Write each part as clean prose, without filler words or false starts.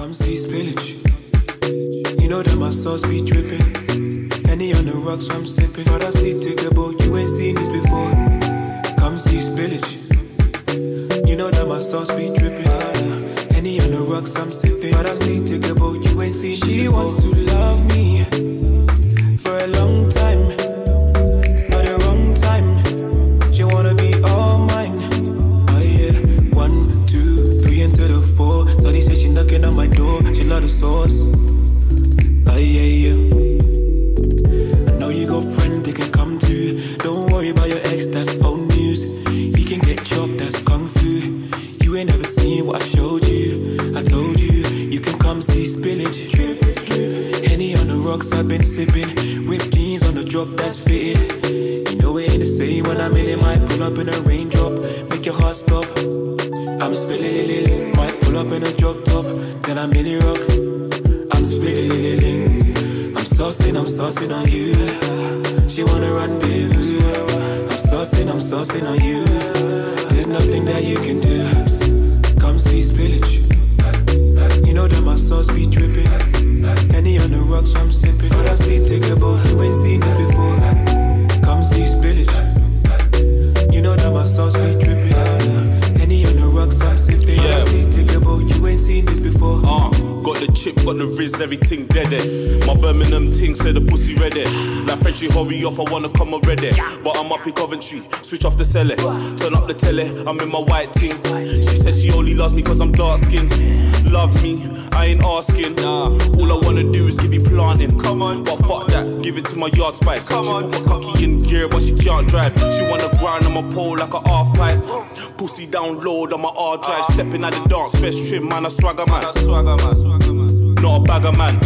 Come see spillage. You know that my sauce be dripping. Any on the rocks I'm sipping. But I see to the boat, you ain't seen this before. Come see spillage. You know that my sauce be dripping. Any on the rocks I'm sipping. But I see to the boat, you ain't seen this before. She wants to love me for a long time. The sauce, oh, yeah, yeah. I know you got friends they can come to. Don't worry about your ex, that's old news. He can get chopped, that's kung fu. You ain't never seen what I showed you. I told you, you can come see spillage. Henny on the rocks, I've been sipping. Ripped jeans on the drop, that's fitted. You know it ain't the same when I'm in it. Might pull up in a raindrop, make your heart stop. I'm spilling, might pull up in a drop top, then I'm in rock. I'm spilling, I'm saucing on you. She wanna rendezvous. I'm saucing on you. There's nothing that you can do. Come see spillage. You know that my sauce be dripping. Any on the rocks I'm sipping. But I see tickable, you ain't seen this before. Come see spillage. You know that my sauce be dripping. Got the chip, got the riz, everything dead it. My Birmingham ting said the pussy read it. Like Frenchie, hurry up, I wanna come already. But I'm up in Coventry, switch off the cellar. Turn up the telly, I'm in my white ting. She says she only loves me cause I'm dark skinned. Love me, I ain't asking. All I wanna do is give you planting. Come on, but fuck that, give it to my yard spice. Come on, put my cocky in gear but she can't drive. She wanna grind on my pole like a half pipe. Pussy download on my hard drive. Stepping at the dance, fresh trim, man, I swagger man. Not a bagger man.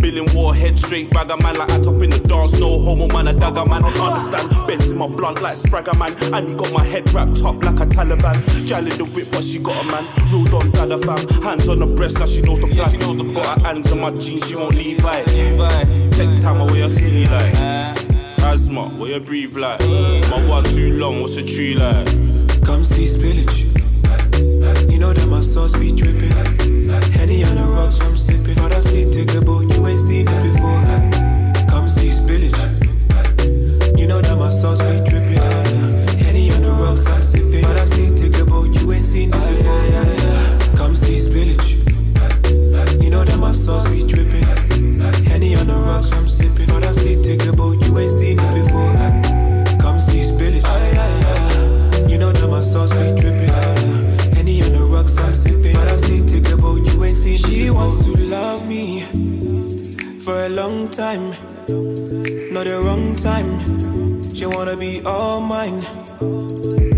Billing warhead, straight bagger man. Like I top in the dance, no homo man, a dagger man. Understand, bends in my blunt like Spragger man. And he got my head wrapped up like a Taliban. Gal in the whip, but she got a man. Rolled on dada fam, hands on the breast, now she knows the plan. Got her hands on my jeans, she won't leave it. Take time away, I feel you like asthma, where you breathe like. My one too long, what's a tree like? Come see spillage. You know that my sauce be dripping. Henny on the rocks I'm sipping. But I see tickable, you ain't seen this before. Come see spillage. You know that my sauce be dripping. Henny on the rocks I'm sipping. But I see tickable, you ain't seen this before. Come see spillage. You know that my sauce be dripping. Henny on the rocks I'm sipping. But I see tickable, you ain't seen this before. Come see spillage. You know that my sauce be dripping. I'm sipping, but I see tickable, you ain't seen. She wants to love me for a long time, not the wrong time. She wanna be all mine.